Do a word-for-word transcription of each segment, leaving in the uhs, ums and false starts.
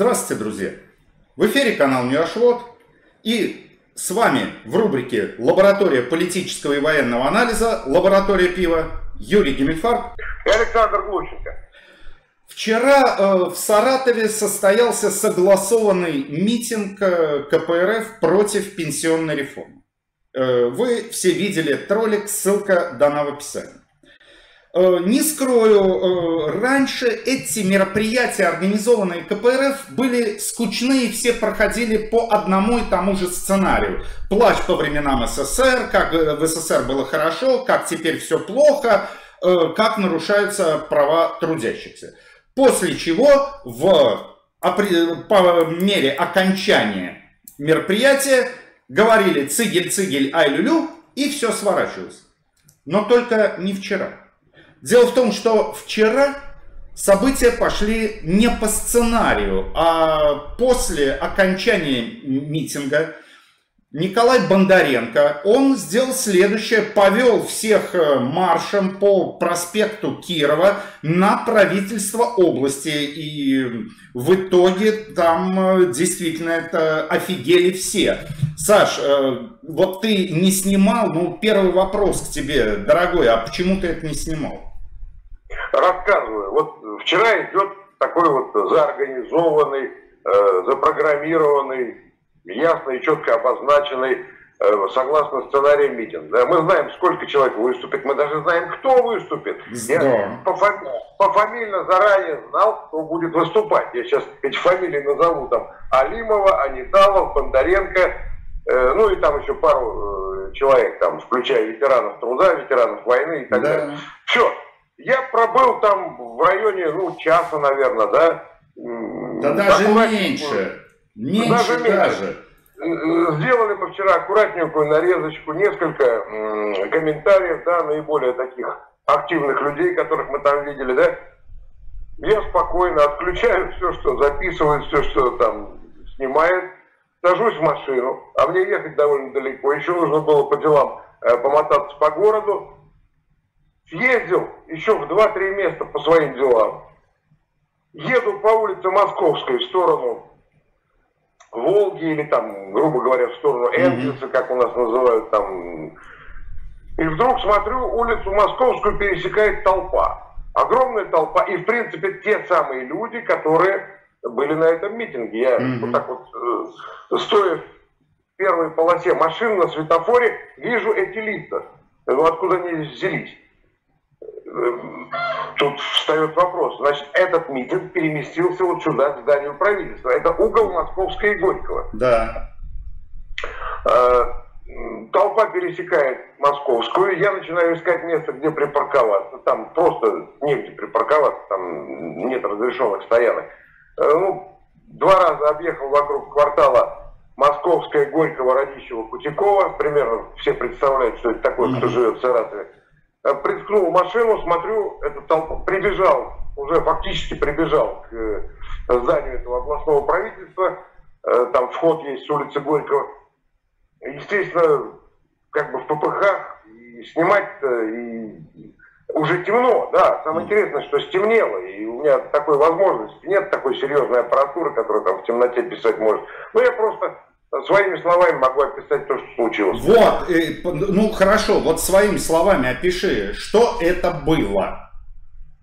Здравствуйте, друзья! В эфире канал New Rush Word, и с вами в рубрике «Лаборатория политического и военного анализа», «Лаборатория пива» Юрий Гиммельфарб и Александр Глущенко. Вчера в Саратове состоялся согласованный митинг КПРФ против пенсионной реформы. Вы все видели ролик, ссылка дана в описании. Не скрою, раньше эти мероприятия, организованные КПРФ, были скучны и все проходили по одному и тому же сценарию. Плач по временам СССР, как в СССР было хорошо, как теперь все плохо, как нарушаются права трудящихся. После чего, в, по мере окончания мероприятия, говорили «цигель, цигель, ай-лю-лю» и все сворачивалось. Но только не вчера. Дело в том, что вчера события пошли не по сценарию, а после окончания митинга Николай Бондаренко, он сделал следующее, повел всех маршем по проспекту Кирова на правительство области, и в итоге там действительно это офигели все. Саш, вот ты не снимал, ну первый вопрос к тебе, дорогой, а почему ты это не снимал? Рассказываю. Вот вчера идет такой вот заорганизованный, э, запрограммированный, ясно и четко обозначенный, э, согласно сценариям, митинг. Да, мы знаем, сколько человек выступит, мы даже знаем, кто выступит. Да. Я пофами... пофамильно заранее знал, кто будет выступать. Я сейчас эти фамилии назову, там Алимова, Аниталов, Бондаренко, э, ну и там еще пару э, человек, там, включая ветеранов труда, ветеранов войны и так да. далее. Все. Я пробыл там в районе, ну, часа, наверное, да? Да даже аккуратненько... меньше. Меньше даже. Меньше. даже. Сделали мы вчера аккуратненькую нарезочку, несколько комментариев, да, наиболее таких активных людей, которых мы там видели, да? Я спокойно отключаю все, что записывает, все, что там снимает, сажусь в машину, а мне ехать довольно далеко, еще нужно было по делам помотаться по городу. Съездил еще в два-три места по своим делам. Еду по улице Московской в сторону Волги, или там, грубо говоря, в сторону Энгельса, как у нас называют там. И вдруг смотрю, улицу Московскую пересекает толпа. Огромная толпа. И, в принципе, те самые люди, которые были на этом митинге. Я mm-hmm. вот так вот, стоя в первой полосе машин на светофоре, вижу эти лица. Откуда они взялись? Тут встает вопрос, значит, этот митинг переместился вот сюда, к зданию правительства. Это угол Московской и Горького. Да. Толпа пересекает Московскую, я начинаю искать место, где припарковаться. Там просто негде припарковаться, там нет разрешенных стоянок. Ну, два раза объехал вокруг квартала Московская, Горького, Радищева, Кутякова. Примерно все представляют, что это такое, кто живет в Саратове. Приткнул машину, смотрю, эта толпа прибежал, уже фактически прибежал к зданию этого областного правительства. Там вход есть с улицы Горького. Естественно, как бы в ППХ и снимать и... уже темно, да. Самое интересное, что стемнело, и у меня такой возможности нет, такой серьезной аппаратуры, которая там в темноте писать может. Но я просто... своими словами могу описать то, что случилось. Вот, ну хорошо, вот своими словами опиши, что это было.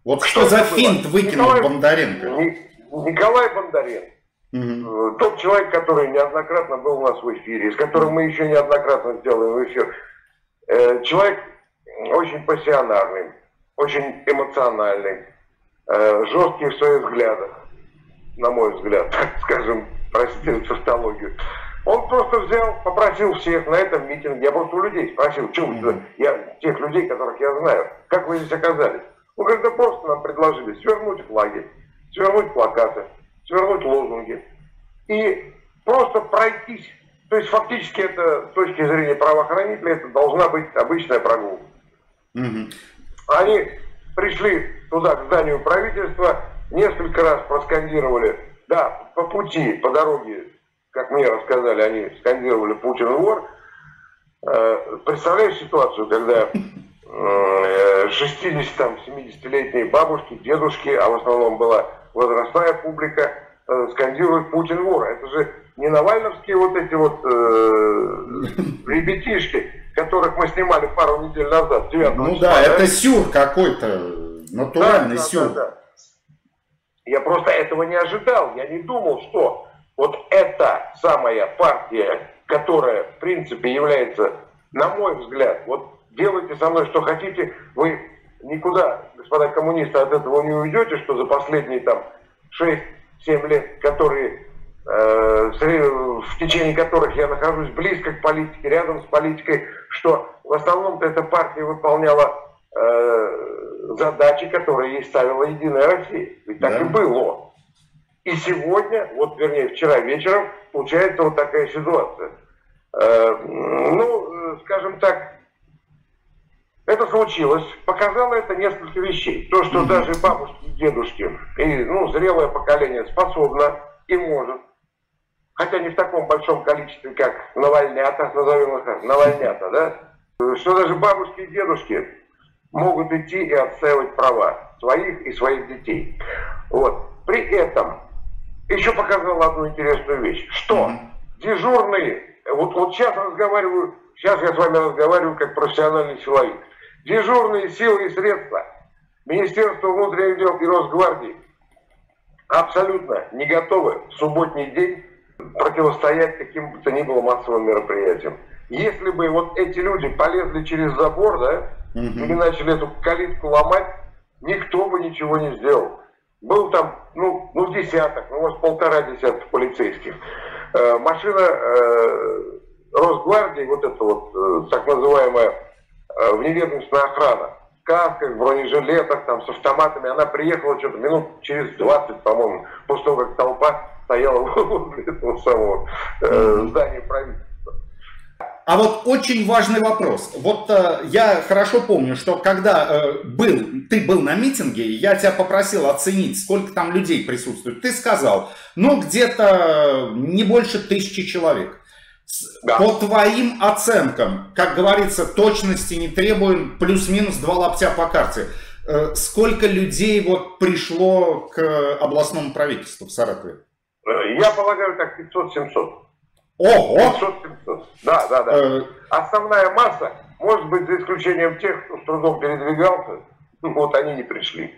Вот что, что за финт выкинул Николай, Бондаренко? Николай Бондаренко, угу. тот человек, который неоднократно был у нас в эфире, с которым мы еще неоднократно сделаем эфир. Человек очень пассионарный, очень эмоциональный, жесткий в своих взглядах, на мой взгляд, так скажем, простите тавтологию. Он просто взял, попросил всех на этом митинге, я просто у людей спросил, чего, я, тех людей, которых я знаю, как вы здесь оказались? Ну, когда просто нам предложили свернуть флаги, свернуть плакаты, свернуть лозунги и просто пройтись. То есть фактически это, с точки зрения правоохранителей, это должна быть обычная прогулка. Mm-hmm. Они пришли туда, к зданию правительства, несколько раз проскандировали, да, по пути, по дороге, как мне рассказали, они скандировали «Путин вор». Представляешь ситуацию, когда шестидесяти-семидесятилетние бабушки, дедушки, а в основном была возрастная публика, скандируют «Путин вор». Это же не навальновские вот эти вот э, ребятишки, которых мы снимали пару недель назад. Ну да, это сюр какой-то, натуральный да, сюр. Да, да, да. Я просто этого не ожидал, я не думал, что вот эта самая партия, которая в принципе является, на мой взгляд, вот делайте со мной что хотите, вы никуда, господа коммунисты, от этого не уйдете, что за последние там шесть-семь лет, которые, э, в течение которых я нахожусь близко к политике, рядом с политикой, что в основном-то эта партия выполняла э, задачи, которые ей ставила «Единая Россия». Ведь так да. и было. И сегодня, вот вернее вчера вечером, получается вот такая ситуация. Э, ну, скажем так, это случилось, показало это несколько вещей. То, что даже бабушки и дедушки, и ну, зрелое поколение способно и может, хотя не в таком большом количестве, как навальнята, назовем их навальнята, да, что даже бабушки и дедушки могут идти и отстаивать права своих и своих детей. Вот. При этом еще показало одну интересную вещь, что дежурные, вот, вот сейчас разговариваю, сейчас я с вами разговариваю как профессиональный человек. Дежурные силы и средства Министерства внутренних дел и Росгвардии абсолютно не готовы в субботний день противостоять каким бы то ни было массовым мероприятиям. Если бы вот эти люди полезли через забор, да, угу. и начали эту калитку ломать, никто бы ничего не сделал. Был там, ну, ну десяток, ну, может, полтора десятка полицейских. Э, машина э, Росгвардии, вот эта вот э, так называемая э, вневедомственная охрана, в касках, в бронежилетах, там, с автоматами, она приехала что-то минут через двадцать, по-моему, после того, как толпа стояла возле этого самого э, здания правительства. А вот очень важный вопрос. Вот э, я хорошо помню, что когда э, был, ты был на митинге, я тебя попросил оценить, сколько там людей присутствует. Ты сказал, ну, где-то не больше тысячи человек. Да. По твоим оценкам, как говорится, точности не требуем, плюс-минус два лаптя по карте. Сколько людей вот пришло к областному правительству в Саратове? Я полагаю, так пятьсот-семьсот. Ого! пятьсот-семьсот. Да, да, да. Э... Основная масса, может быть, за исключением тех, кто с трудом передвигался, вот они не пришли.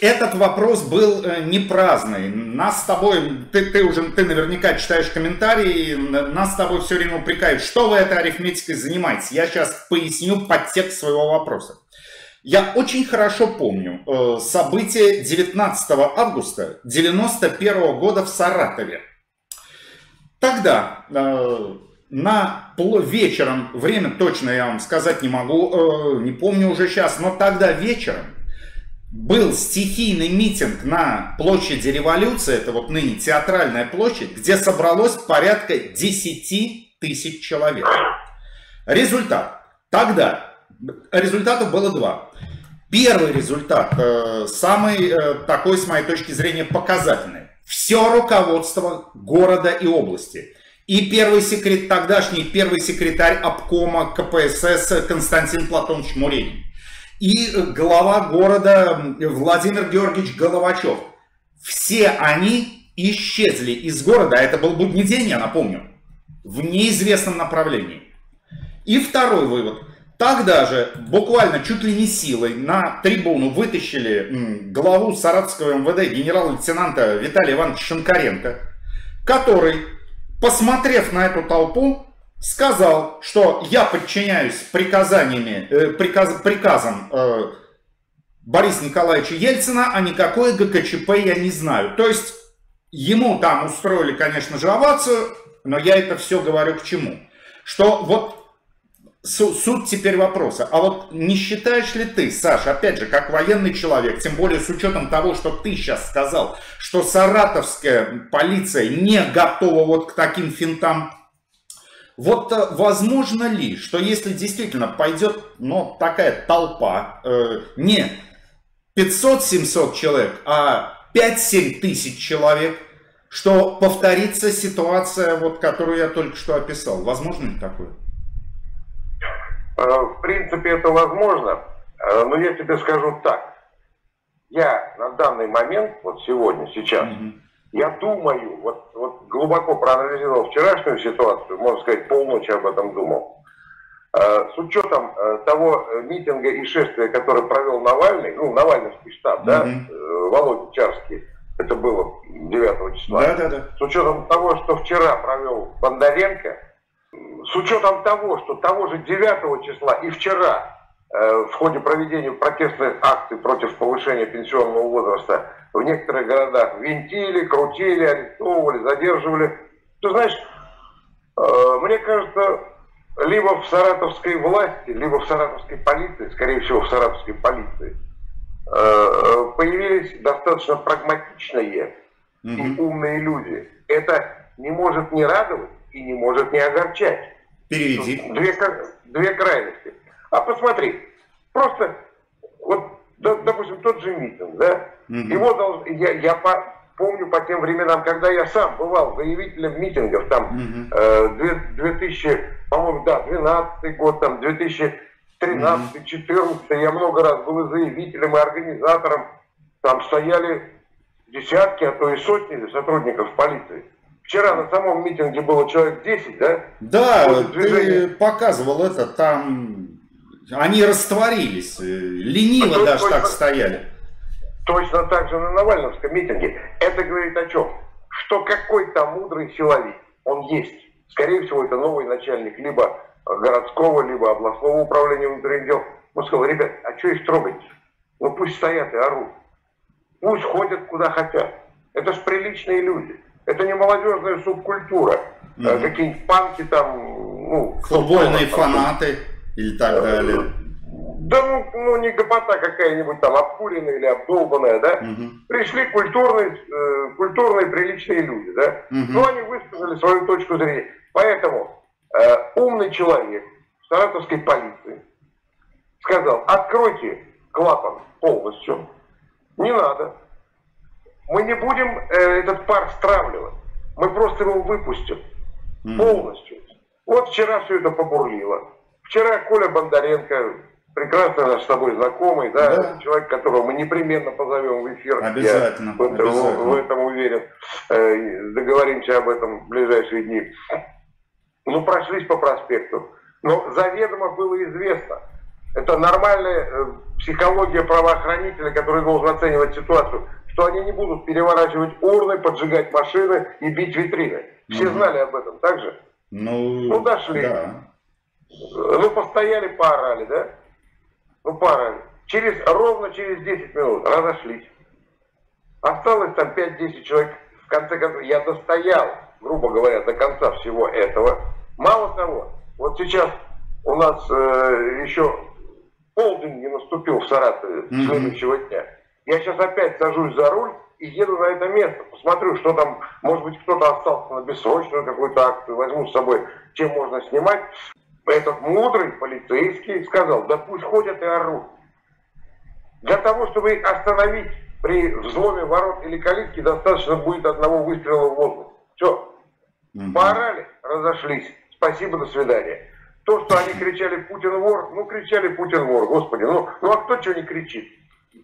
Этот вопрос был не праздный. Нас с тобой, ты, ты уже ты наверняка читаешь комментарии, нас с тобой все время упрекают, что вы этой арифметикой занимаетесь. Я сейчас поясню подтекст своего вопроса. Я очень хорошо помню события девятнадцатого августа девяносто первого года в Саратове. Тогда на вечером, время точно я вам сказать не могу, не помню уже сейчас, но тогда вечером был стихийный митинг на площади Революции, это вот ныне Театральная площадь, где собралось порядка десяти тысяч человек. Результат. Тогда результатов было два. Первый результат, самый такой, с моей точки зрения, показательный. Все руководство города и области. И первый секретарь, тогдашний первый секретарь обкома КПСС Константин Платонович Муренин. И глава города Владимир Георгиевич Головачев. Все они исчезли из города, это был будний день, я напомню, в неизвестном направлении. И второй вывод. Тогда же буквально чуть ли не силой на трибуну вытащили главу Саратовского МВД генерал-лейтенанта Виталия Ивановича Шинкаренко, который, посмотрев на эту толпу, сказал, что я подчиняюсь приказаниями, э, приказ, приказам э, Бориса Николаевича Ельцина, а никакой ГКЧП я не знаю. То есть ему там устроили, конечно же, овацию, но я это все говорю к чему? Что вот суть теперь вопроса. А вот не считаешь ли ты, Саша, опять же, как военный человек, тем более с учетом того, что ты сейчас сказал, что саратовская полиция не готова вот к таким финтам? Вот возможно ли, что если действительно пойдет, ну, такая толпа, э, не пятьсот-семьсот человек, а пять-семь тысяч человек, что повторится ситуация, вот, которую я только что описал? Возможно ли такое? В принципе, это возможно, но я тебе скажу так. Я на данный момент, вот сегодня, сейчас, mm-hmm. Я думаю, вот, вот глубоко проанализировал вчерашнюю ситуацию, можно сказать, полночи об этом думал. С учетом того митинга и шествия, который провел Навальный, ну, Навальновский штаб, mm-hmm. да, Володя Чарский, это было девятого числа. Да, да, да. С учетом того, что вчера провел Бондаренко, с учетом того, что того же девятого числа и вчера в ходе проведения протестных акций против повышения пенсионного возраста в некоторых городах винтили, крутили, арестовывали, задерживали. Ты знаешь, мне кажется, либо в саратовской власти, либо в саратовской полиции, скорее всего, в саратовской полиции, появились достаточно прагматичные и умные люди. Это не может не радовать и не может не огорчать. Переведи. Две, две крайности. А посмотри, просто, вот, допустим, тот же митинг, да, mm-hmm. его должен, я, я по, помню по тем временам, когда я сам бывал заявителем митингов, там, mm-hmm. э, две тысячи, по-моему, да, двенадцатый год, там, две тысячи тринадцатый, четырнадцатый, mm-hmm. я много раз был заявителем и организатором, там стояли десятки, а то и сотни сотрудников полиции. Вчера на самом митинге было человек десять, да? Да, ты показывал это, там... Они растворились, лениво точно, даже точно, так стояли. Точно так же на Навальновском митинге. Это говорит о чем? Что какой-то мудрый силовик, он есть. Скорее всего, это новый начальник либо городского, либо областного управления внутренних дел. Он сказал, ребят, а что их трогать? Ну пусть стоят и орут. Пусть ходят куда хотят. Это же приличные люди. Это не молодежная субкультура. Mm-hmm. Какие-нибудь панки там, ну... Футбольные фанаты... Или так далее. Да ну, ну не гопота какая-нибудь там обкуренная или обдолбанная, да? Угу. Пришли культурные, э, культурные, приличные люди, да? Угу. Но они высказали свою точку зрения. Поэтому э, умный человек в саратовской полиции сказал, откройте клапан полностью, не надо. Мы не будем э, этот пар стравливать, мы просто его выпустим угу. полностью. Вот вчера все это побурлило. Вчера Коля Бондаренко, прекрасно наш с тобой знакомый, да, да. человек, которого мы непременно позовем в эфир. Обязательно. Я в, это, обязательно. В этом уверен. Договоримся об этом в ближайшие дни. Ну, прошлись по проспекту. Но заведомо было известно. Это нормальная психология правоохранителя, который должен оценивать ситуацию, что они не будут переворачивать урны, поджигать машины и бить витрины. Все угу. знали об этом, так же? Ну, ну дошли. Да. Ну, постояли, поорали, да? Ну, поорали. Через, ровно через десять минут разошлись. Осталось там пять-десять человек. В конце концов, я достоял, грубо говоря, до конца всего этого. Мало того, вот сейчас у нас э, еще полдень не наступил в Саратове mm-hmm. следующего дня. Я сейчас опять сажусь за руль и еду на это место. Посмотрю, что там, может быть, кто-то остался на бессрочную какую-то акцию. Возьму с собой, чем можно снимать. Этот мудрый полицейский сказал, да пусть ходят и орут. Для того, чтобы их остановить при взломе ворот или калитки, достаточно будет одного выстрела в воздух. Все. Угу. Поорали, разошлись. Спасибо, до свидания. То, что они кричали «Путин вор», ну кричали «Путин вор», господи. Ну, ну а кто что не кричит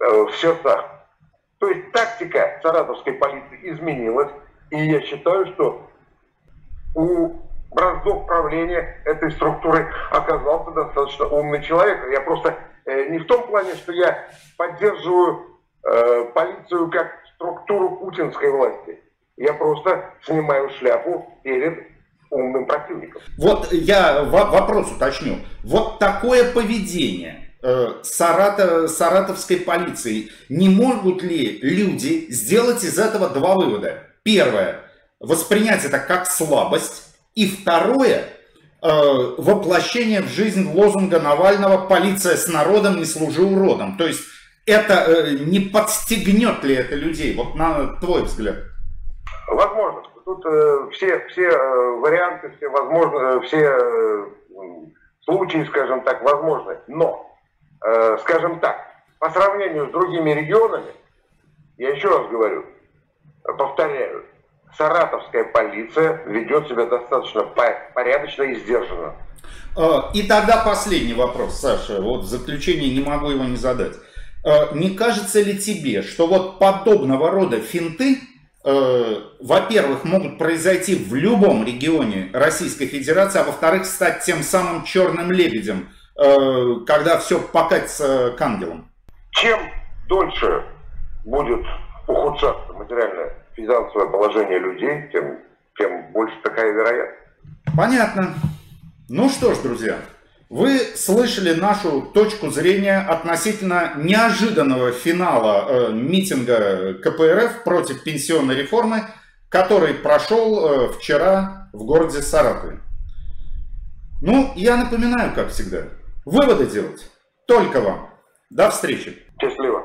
э, в сердцах? То есть тактика саратовской полиции изменилась. И я считаю, что у... бразгов правления этой структуры оказался достаточно умный человек. Я просто э, не в том плане, что я поддерживаю э, полицию как структуру путинской власти. Я просто снимаю шляпу перед умным противником. Вот я вопрос уточню. Вот такое поведение э, Сарата, саратовской полиции. Не могут ли люди сделать из этого два вывода? Первое. Воспринять это как слабость. И второе, э, воплощение в жизнь лозунга Навального «Полиция с народом, не служи уродом». То есть это э, не подстегнет ли это людей, вот на твой взгляд? Возможно. Тут э, все, все э, варианты, все, возможно, все э, случаи, скажем так, возможны. Но, э, скажем так, по сравнению с другими регионами, я еще раз говорю, повторяю, саратовская полиция ведет себя достаточно порядочно и сдержанно. И тогда последний вопрос, Саша. Вот в заключение не могу его не задать. Не кажется ли тебе, что вот подобного рода финты во-первых, могут произойти в любом регионе Российской Федерации, а во-вторых, стать тем самым черным лебедем, когда все покатится к ангелам. Чем дольше будет ухудшаться материальное финансовое положение людей, тем, тем больше такая вероятность. Понятно. Ну что ж, друзья, вы слышали нашу точку зрения относительно неожиданного финала э, митинга КПРФ против пенсионной реформы, который прошел э, вчера в городе Саратове. Ну, я напоминаю, как всегда, выводы делать только вам. До встречи. Счастливо.